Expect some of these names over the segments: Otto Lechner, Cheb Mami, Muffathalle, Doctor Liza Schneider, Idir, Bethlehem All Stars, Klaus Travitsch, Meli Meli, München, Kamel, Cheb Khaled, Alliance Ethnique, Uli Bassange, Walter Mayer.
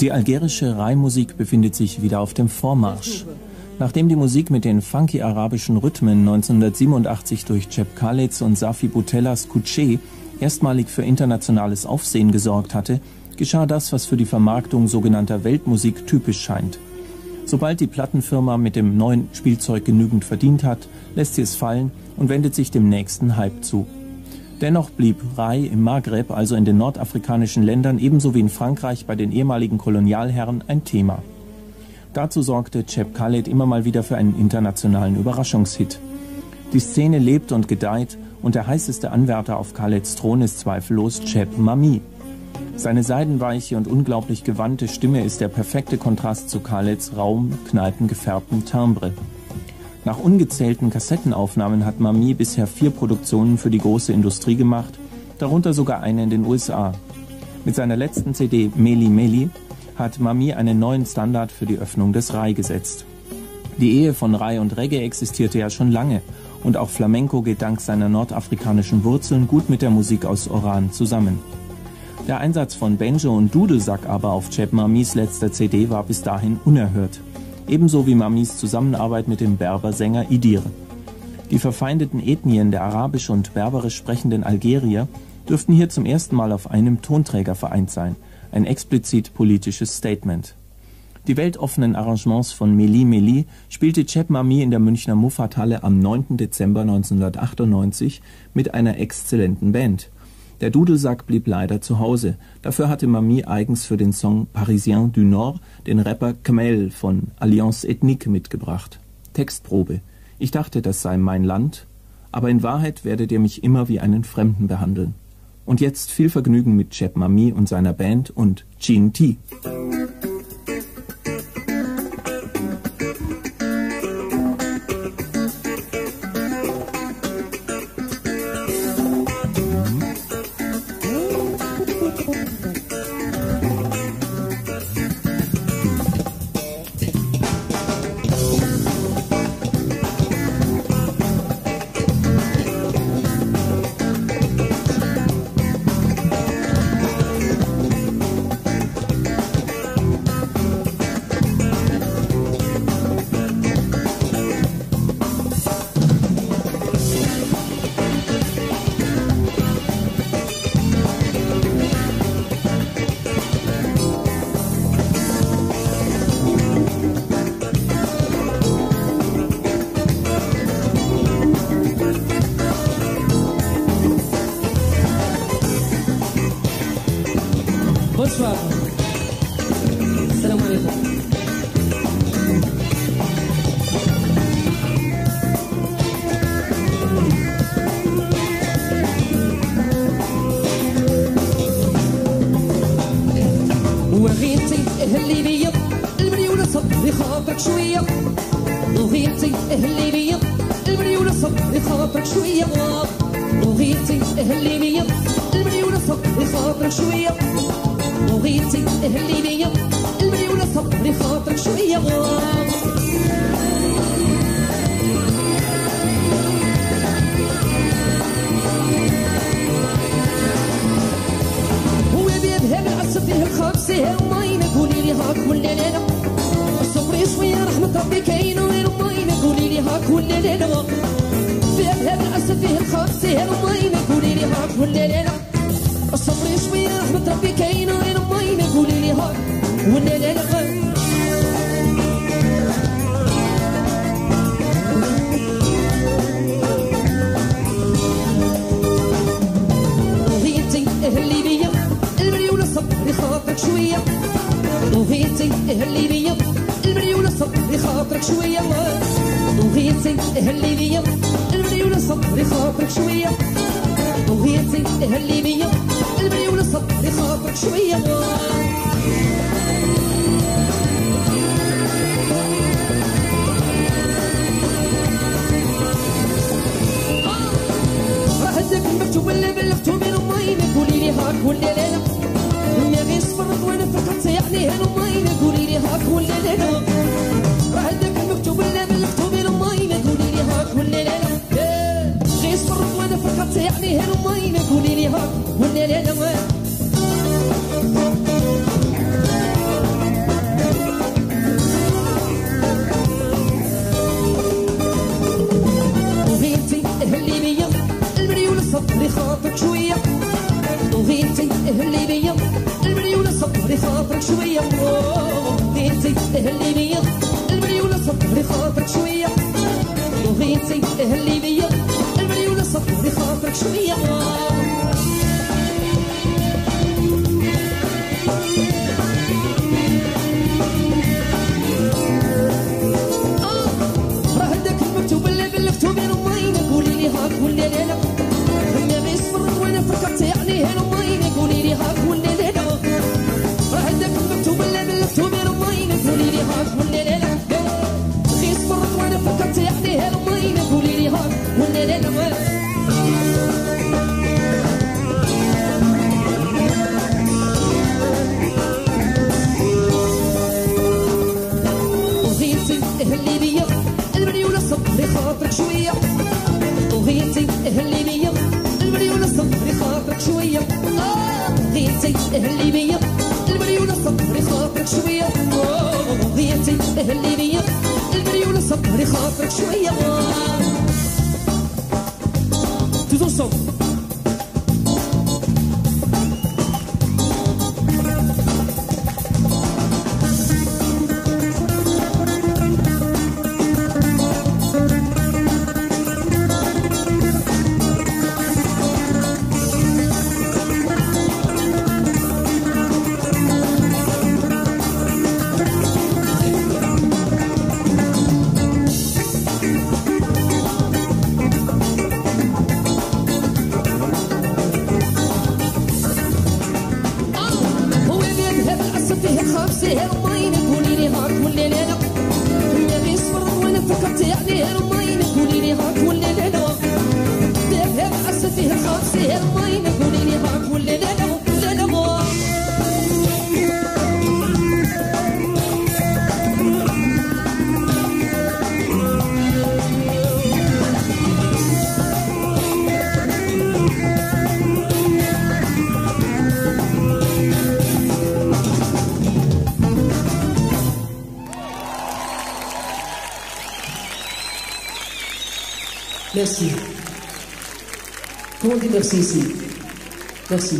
Die algerische Rai-Musik befindet sich wieder auf dem Vormarsch. Nachdem die Musik mit den funky arabischen Rhythmen 1987 durch Cheb Khaled und Safi Boutellas Couché erstmalig für internationales Aufsehen gesorgt hatte, geschah das, was für die Vermarktung sogenannter Weltmusik typisch scheint. Sobald die Plattenfirma mit dem neuen Spielzeug genügend verdient hat, lässt sie es fallen und wendet sich dem nächsten Hype zu. Dennoch blieb Rai im Maghreb, also in den nordafrikanischen Ländern, ebenso wie in Frankreich bei den ehemaligen Kolonialherren ein Thema. Dazu sorgte Cheb Khaled immer mal wieder für einen internationalen Überraschungshit. Die Szene lebt und gedeiht und der heißeste Anwärter auf Khaleds Thron ist zweifellos Cheb Mami. Seine seidenweiche und unglaublich gewandte Stimme ist der perfekte Kontrast zu Khaleds raum, kneipengefärbtem Timbre. Nach ungezählten Kassettenaufnahmen hat Mami bisher 4 Produktionen für die große Industrie gemacht, darunter sogar eine in den USA. Mit seiner letzten CD Meli Meli hat Mami einen neuen Standard für die Öffnung des Rai gesetzt. Die Ehe von Rai und Reggae existierte ja schon lange und auch Flamenco geht dank seiner nordafrikanischen Wurzeln gut mit der Musik aus Oran zusammen. Der Einsatz von Banjo und Dudelsack aber auf Cheb Mamis letzter CD war bis dahin unerhört. Ebenso wie Mamis Zusammenarbeit mit dem Berbersänger Idir. Die verfeindeten Ethnien der arabisch und berberisch sprechenden Algerier dürften hier zum ersten Mal auf einem Tonträger vereint sein. Ein explizit politisches Statement. Die weltoffenen Arrangements von Meli Meli spielte Cheb Mami in der Münchner Muffathalle am 9. Dezember 1998 mit einer exzellenten Band. Der Dudelsack blieb leider zu Hause. Dafür hatte Mami eigens für den Song Parisien du Nord den Rapper Kamel von Alliance Ethnique mitgebracht. Textprobe. Ich dachte, das sei mein Land, aber in Wahrheit werdet ihr mich immer wie einen Fremden behandeln. Und jetzt viel Vergnügen mit Cheb Mami und seiner Band und Chin T. Bonsoir. Salam alaikum. وغيتي اهلي بيا المري ولا صب يخاطرك شويه وغيتي اهلي بيا المري ولا صب يخاطرك شويه وغيتي اهلي بيا المري ولا صب يخاطرك شويه وغيتي اهلي بيا المري ولا صبري خاطرك شويه غلام هو بيا بها بالعسل فيها الخابسيها وماينا قولي لي هاك ولا لا لا صبري شويه رحمة ربي كاينه وين وماينا قولي لي هاك ولا لا لا بيا بها بالعسل فيها الخابسيها وماينا قولي لي هاك ولا لا لا صبري شويه رحمة ربي كاينه وين ماينا قولي لي هاك ولا لا لا بغيتي اهلي بيا المري ولا صبري خاطرك شويه بغيتي اهلي بيا المري ولا صبري خاطرك شويه بغيتي اهلي بيا المري ولا صبري خاطرك شويه بغيتي اهلي بيا المري ولا صبري خاطرك شويه راه هداك المكتوب اللي بلغتو من ماينا قولي لي هاك ولا لا لا ما غير صبرت وانا فرقت يعني هانو ماينا قولي لي هاك ولا لا لا راه هداك المكتوب اللي بلغتو من ماينا قولي لي هاك ولا لا لا غير صبرت وانا فرقت يعني هانو ماينا قولي لي هاك ولا لا لا البري ولا الصبر يخاطرك شويه وغي انتي اهلي بيا البري ولا الصبر يخاطرك شويه راه داك المكتوب اللي بلفتو بين امينا قولي لي هاك ولا لا كنا غير صبر وانا فكرت يعني هين امينا قولي لي هاك ولا لا راه داك المكتوب اللي بلفتو بين امينا قولي لي هاك ولا لا غير صبر وانا فكرت يعني هين امينا قولي لي هاك ولا لا خاطرك شويه وغيتي اهلي بيا البري ولا الصبر خاطرك شويه غيتي اهلي بيا البري ولا الصبر خاطرك شويه وغيتي اهلي بيا البري ولا الصبر خاطرك شويه تدوسو Merci. Tout le monde dit merci ici. Merci.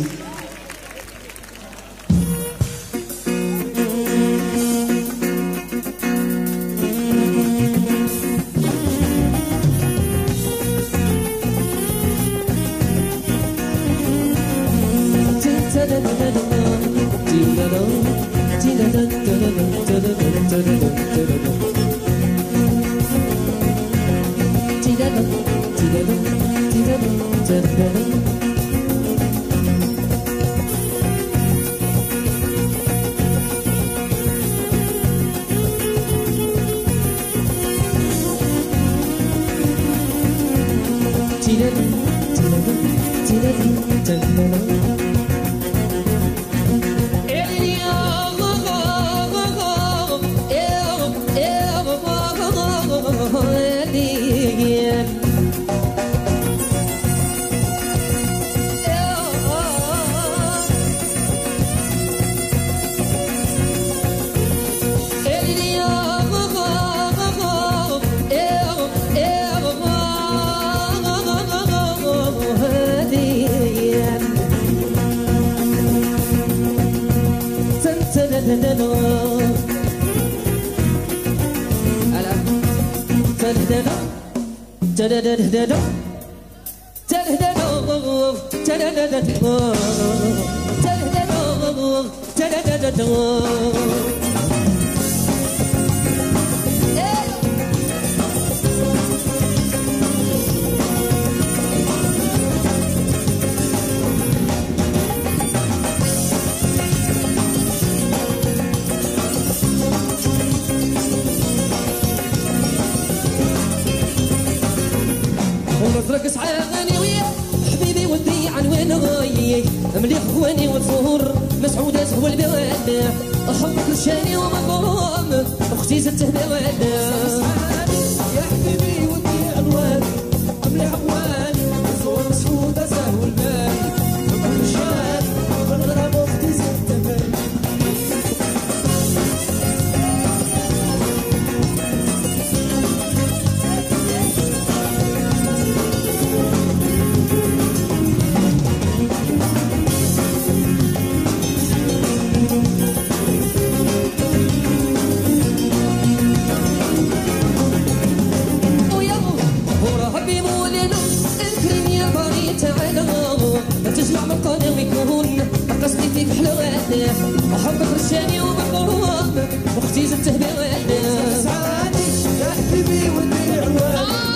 وحبك رشاني وبحضر وقفك واختي زدت هداواني سعادي يا حبيبي ودي عواني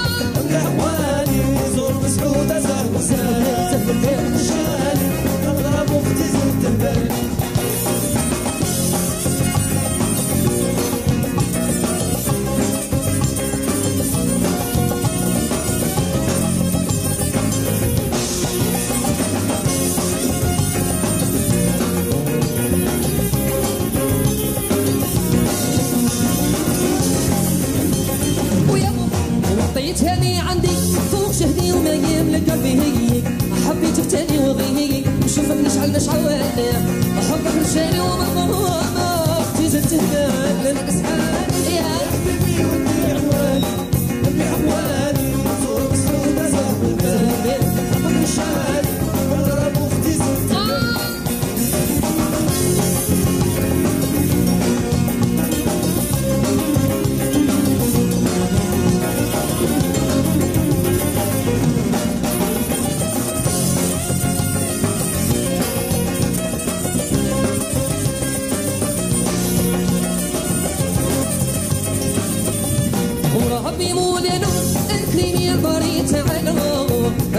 ودي عواني زور مسعودة زهر وسالي تهبل فيها وتشالي نضرب واختي زدت هداواني تاني عندي فوق شهدي وما يملك قلبي هيك حبي تفتني وضيهي وشوفك نشعل نشعواني حبك رشاني ومرمر واختي زدت هدان لنك سحاني يا حبيبي ودي عواني ودي عواني وزور مسعودة زهر البلد حبك رشاني ومرمر واختي زدت هدان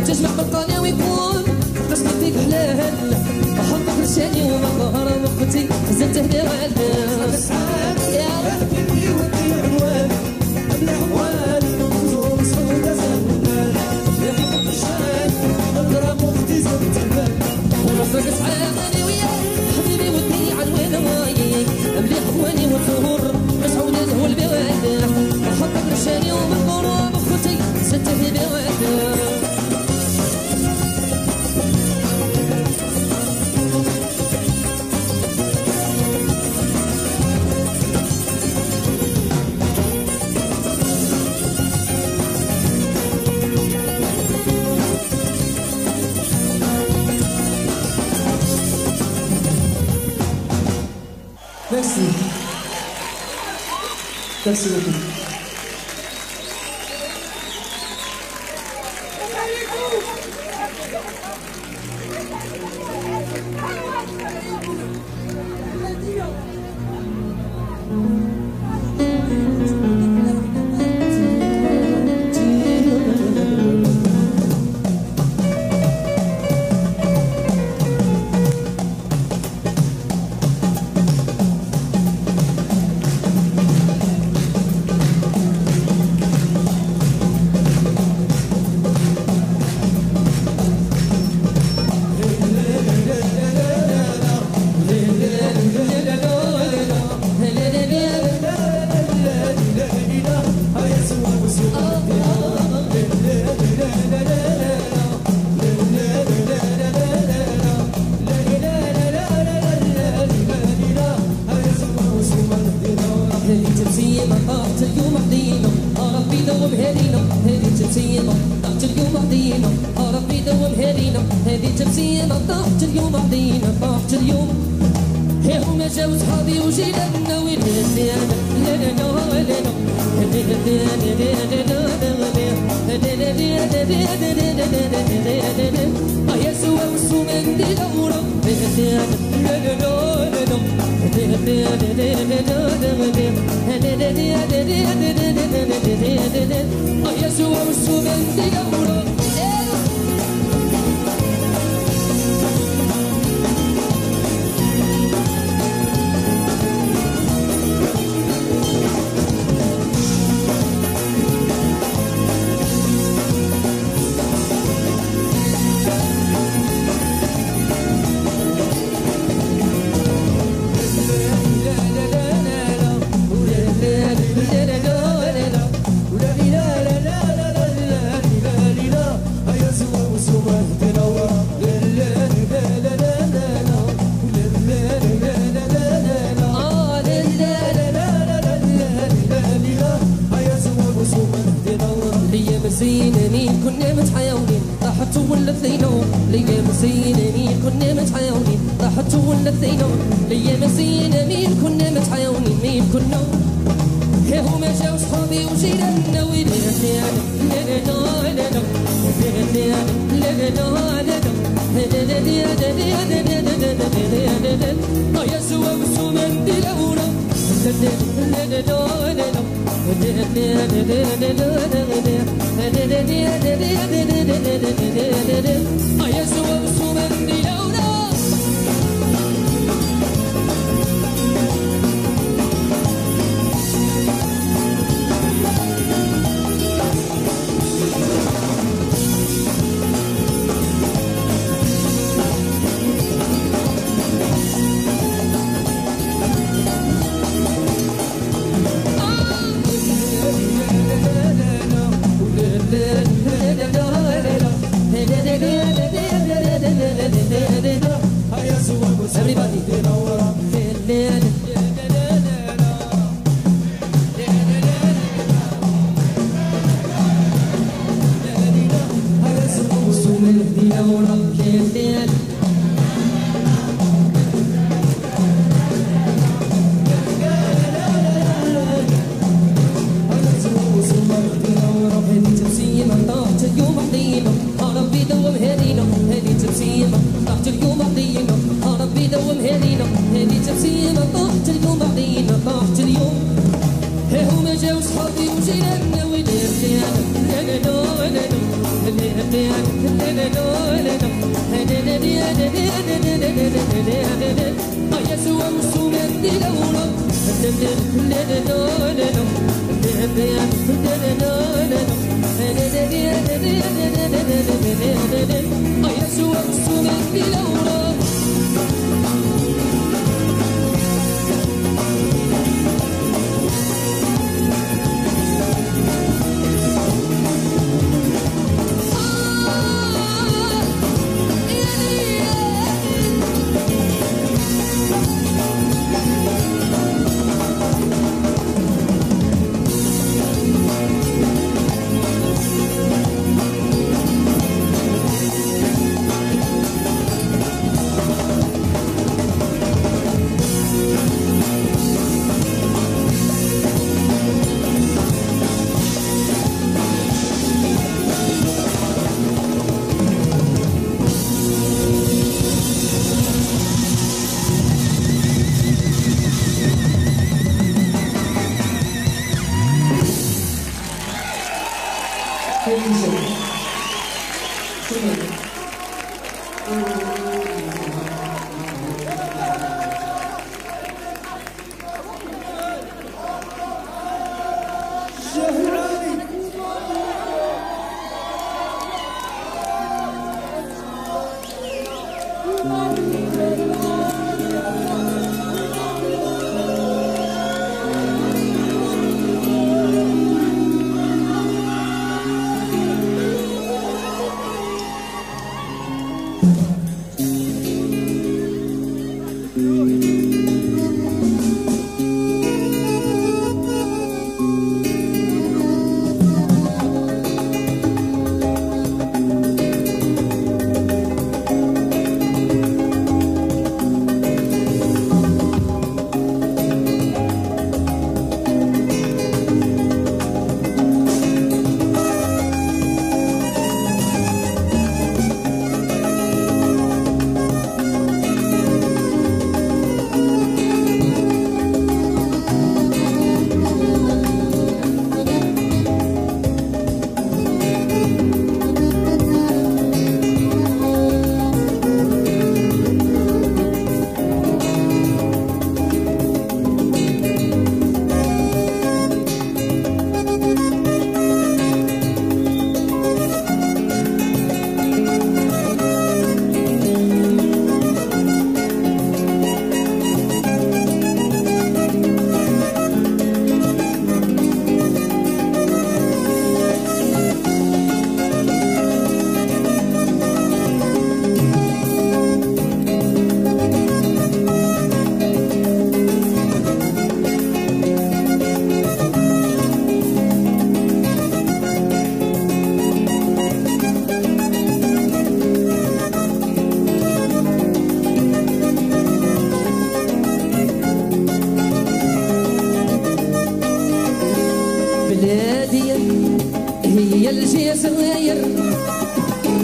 تجمع بالقناة ويكون قصدي فيك حلال أحبك رشاني ومظهر وقتي زدت هدا وعلا سعادي يا حبيبي ودي عواني قبل عواني وزور مسعودة زاد وبال يا حبك رشاني أضرب وقتي زدت البال ونصرك سعادي وياك حبيبي ودي عنوان وايك مليح عواني والزهور مسعودة زهو البوالي أحبك رشاني ومظهر وقتي زدت هدا وعلا Merci. Merci beaucoup.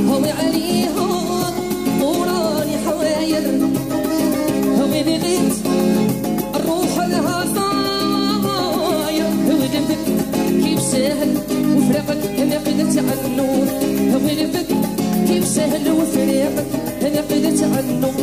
هو عليهم وراني حواير سهل وفراقك أنا قلت عنه، غريبك كيف سهل وفراقك أنا قلت عنه.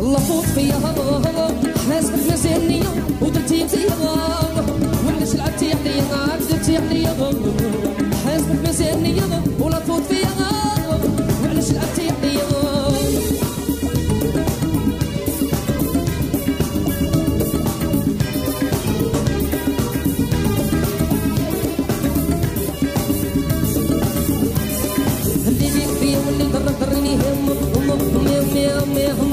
لفوت فيا هضره حاسك فلوس هنيه ودرتي انت يضره وعلاش لعبتي عليا درتي عليا ضرر حاسك فلوس هنيه ولا تفوت فيا غرر وعلاش لعبتي عليا اللي بيك فيا واللي ضرك ضرني يهمك امي امي امي امك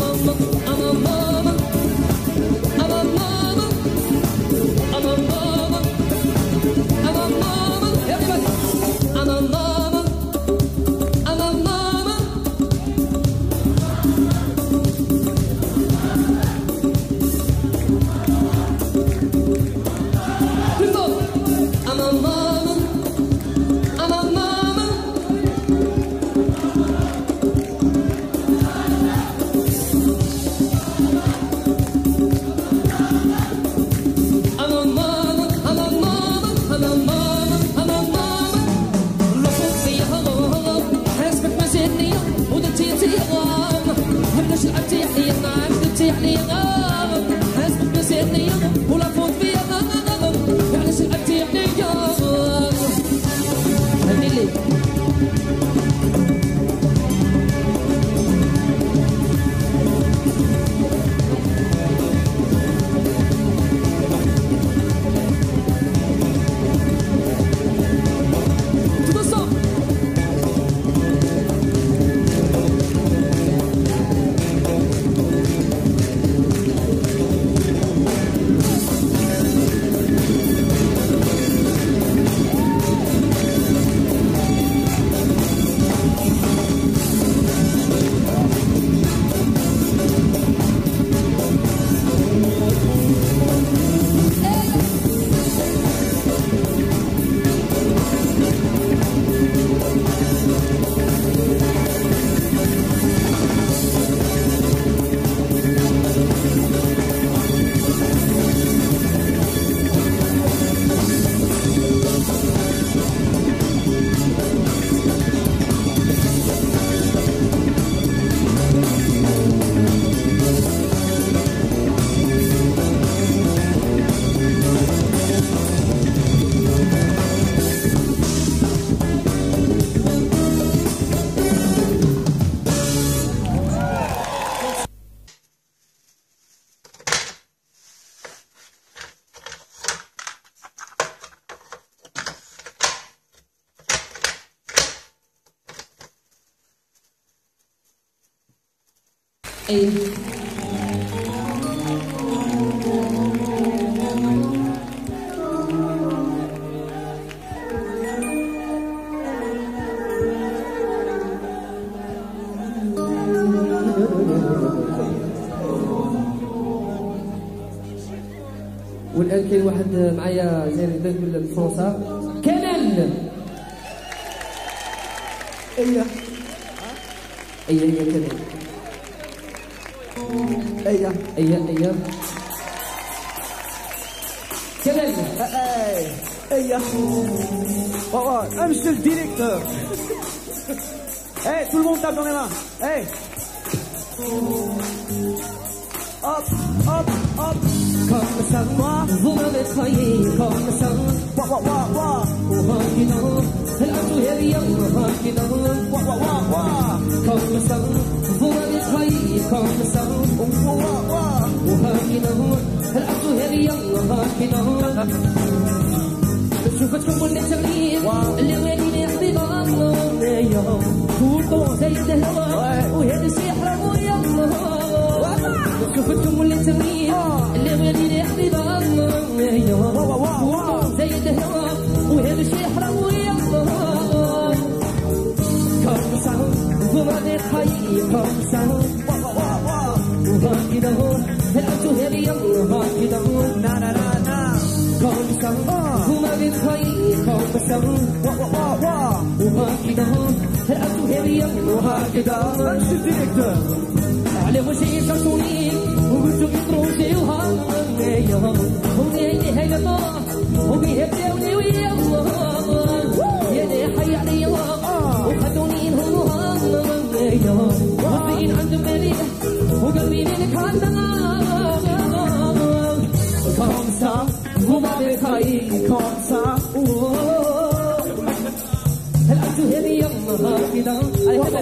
والان كاين واحد معايا زين الباك بالفرنسا كمال ايه ايه ايه كمال ايه ايه ايه كمال ايه ايه بابا امشي الديريكتور ايه tout le monde tape dans les mains ايه hop hop hop comme ça moi vous me détrahissez comme ça wa wa wa wa وهاكينا الأرض هي وهاكينا wa wa wa wa comme ça vous me détrahissez comme ça wa wa wa وهاكينا الأرض هي وهاكينا شوفتكم والنترين اللي ويني احتضانه يا كلكم زي الهواء وهذا السحر ويا شوفتكم واللي ترميم اللي غالي لحبي ضامن يا ووووو زي الهواء وهذا الشي حرام ويا الله كم سنة ومعنى الحي كم سنة ووووو وهاكي دهون هلعتو هالي يلا هاكي دهون نا نا نا نا كم سنة ومعنى الحي كم سنة ووووو وهاكي دهون هلعتو هالي يلا هاكي دهون أمشي الديريكتور على وجهي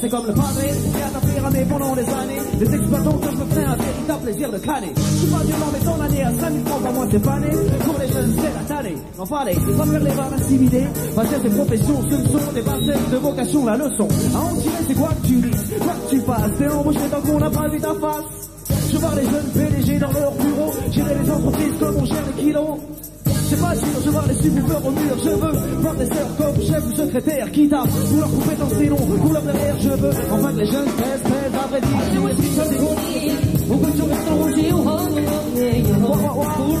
C'est comme le padré qui a tapé ramé pendant des années. Les exploitants que je me fais un véritable plaisir de canner. Je suis pas violent mais ton année à 5000 francs par mois c'est pané. Pour les jeunes c'est la tannée. N'en parlez, pas faire les barres intimidées. Ma chef et profession, ce sont des parcelles de vocation, la leçon. À en tirer c'est quoi que tu lis, quoi que tu fasses. T'es embauché tant qu'on n'a pas vu ta face. Je vois les jeunes PDG dans leur bureau. Gérer les entreprises comme on gère les kilos. C'est pas sûr, je vois les subwoofers au mur, je veux voir des sœurs comme chef ou secrétaire, quitte à vouloir couper dans ses longs, pour leur derrière, je veux, enfin que les jeunes pèsent, à vrai dire, je veux être seul des groupes, au bout de journée, on rougit, on roule, on roule, on roule,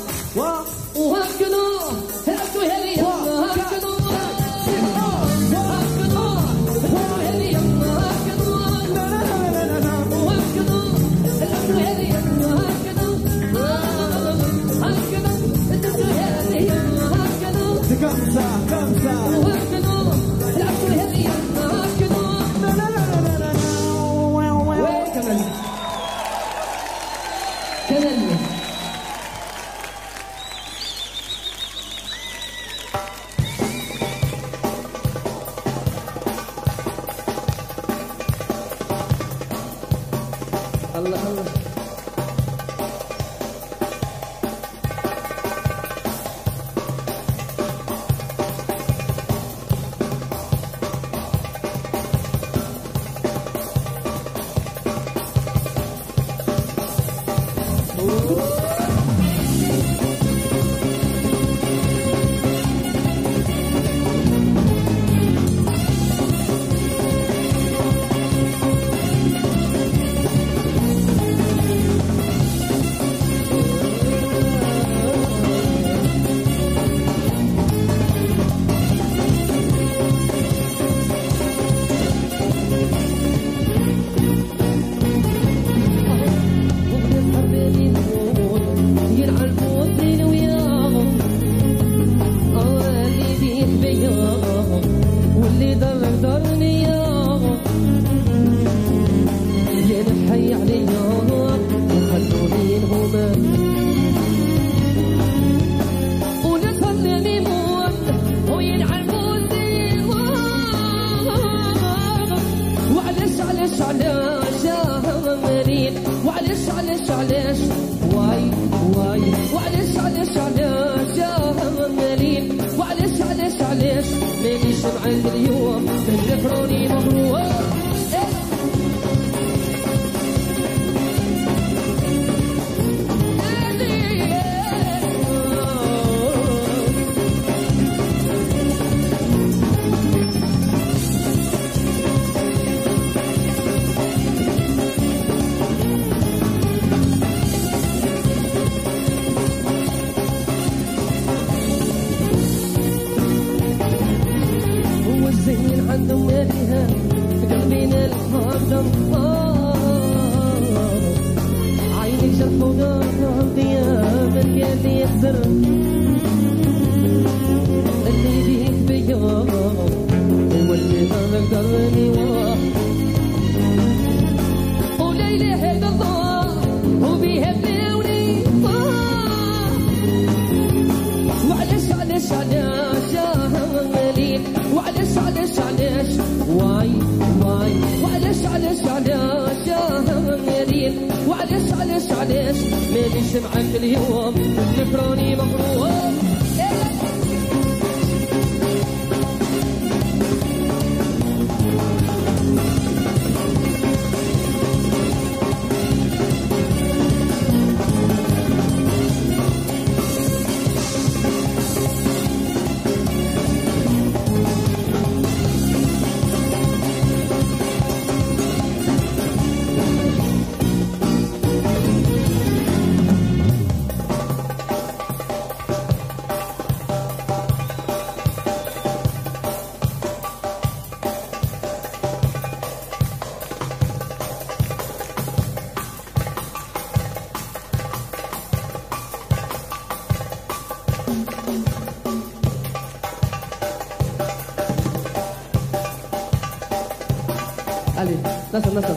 نصر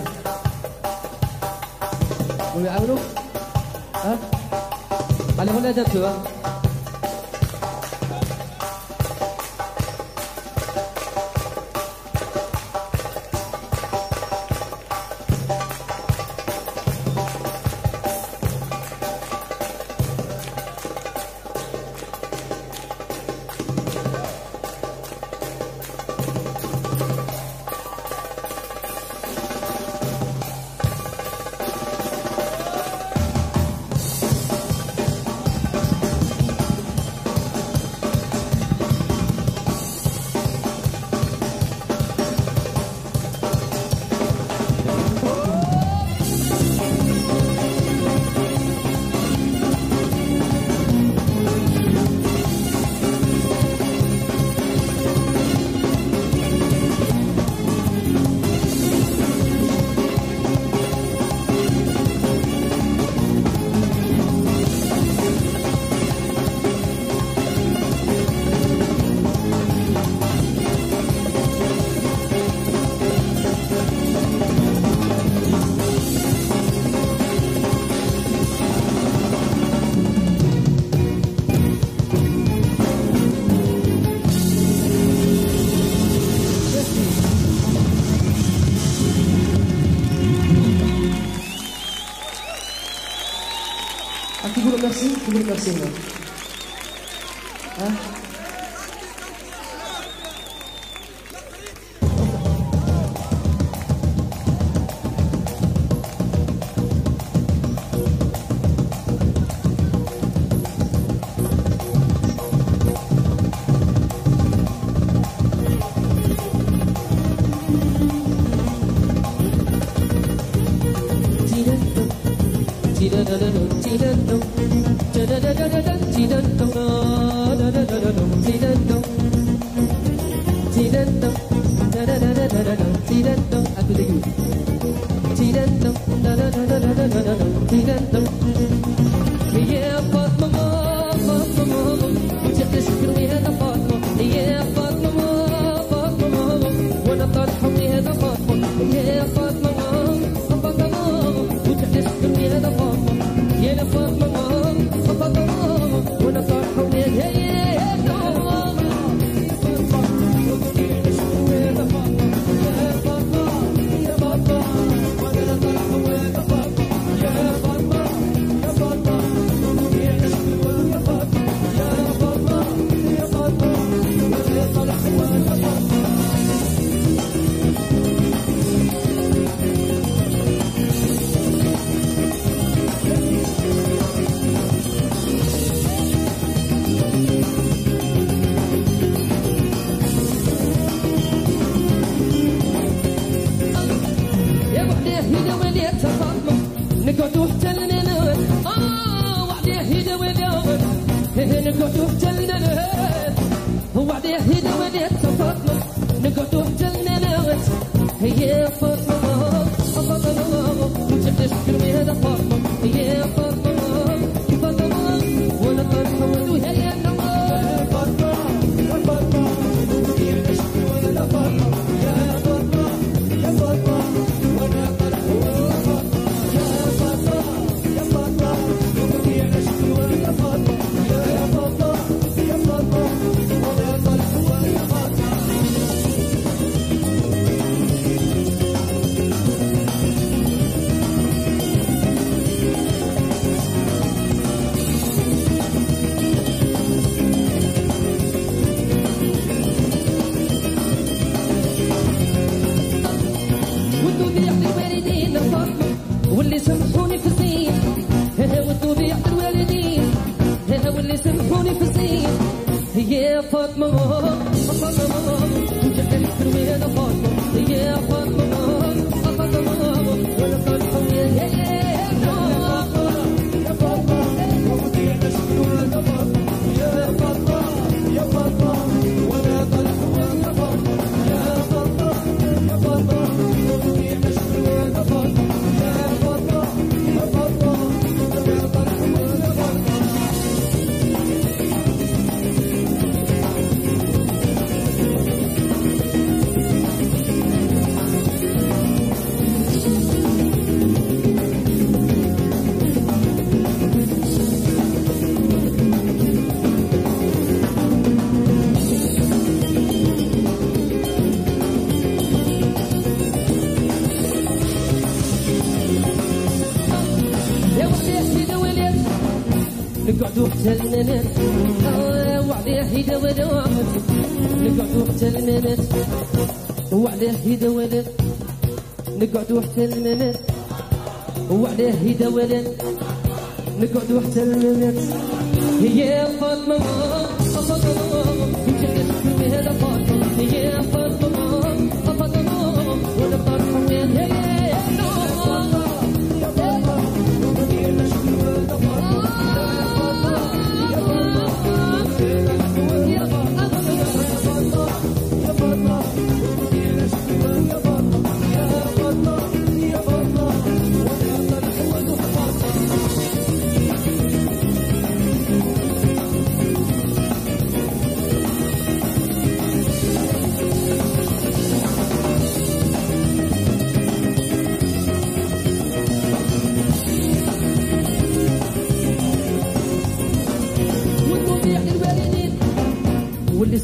ويعاونوا ها على هنا جاتوا merci. Hein? Hey, yeah, fuck my mom. نقعدو حتى الممات وعليه يداولن نقعدو حتى الممات هي فاطمة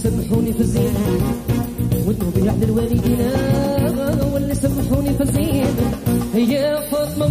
سمحوني في الزين ودنو بيعد الوالدين واللي سمحوني في الزين يا فاطمة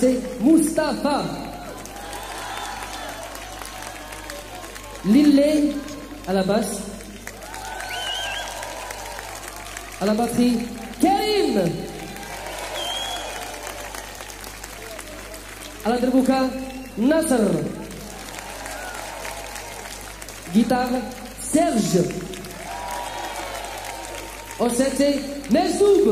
c'est Mustafa Lille à la basse, à la batterie Karim, à la derbuka Nasser, guitare Serge, au set Mesoub.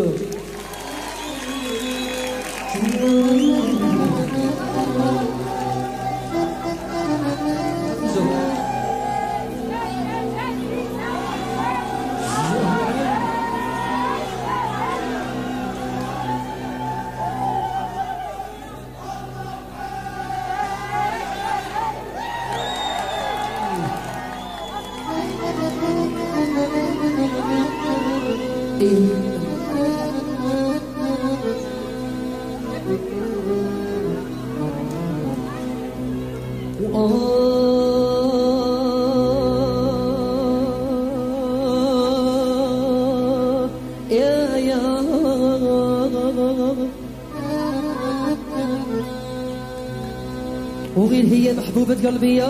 وغير هي محبوبة قلبي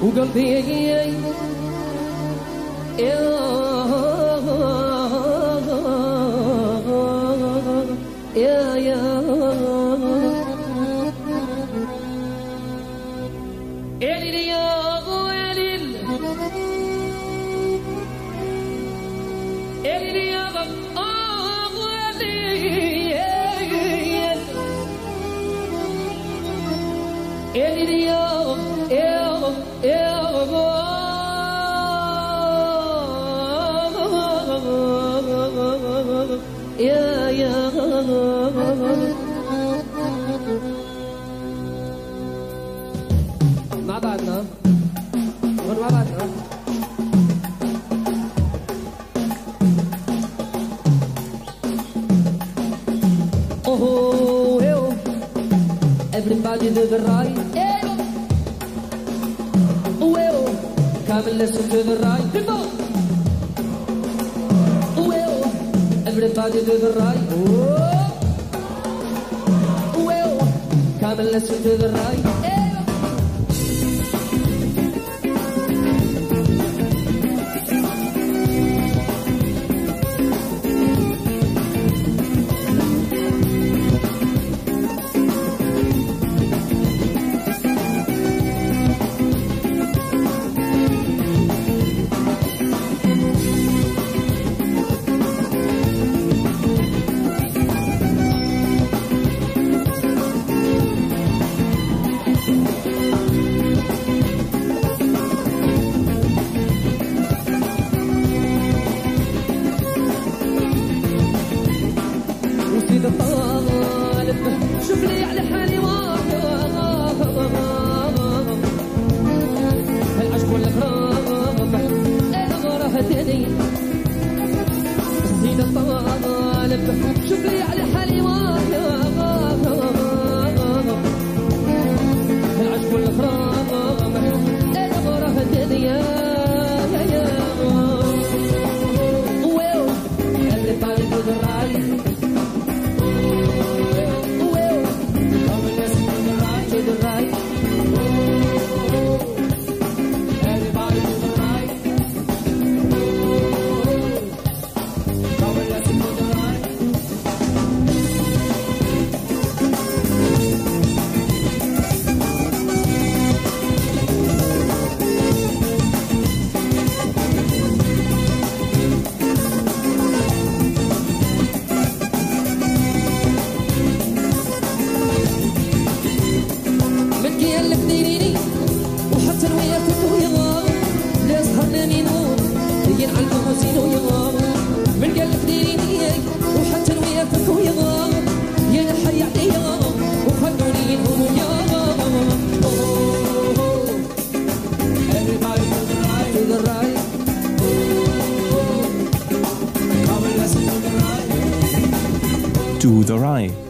وقلبي يا To the right, well, come and listen to the right, well, everybody to the right, well, come and listen to the right,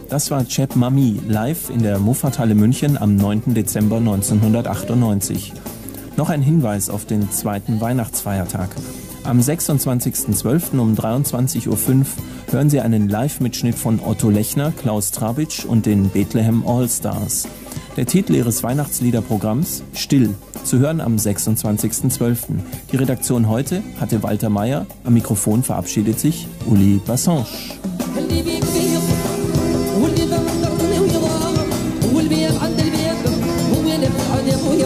Das war Cheb Mami live in der Muffathalle München am 9. Dezember 1998. Noch ein Hinweis auf den zweiten Weihnachtsfeiertag. Am 26.12. um 23.05 Uhr hören Sie einen Live-Mitschnitt von Otto Lechner, Klaus Travitsch und den Bethlehem All Stars. Der Titel Ihres Weihnachtsliederprogramms Still, zu hören am 26.12. Die Redaktion heute hatte Walter Mayer, am Mikrofon verabschiedet sich Uli Bassange. Oh,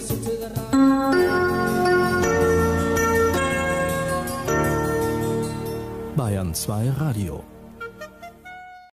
listen to the Bayern 2 Radio.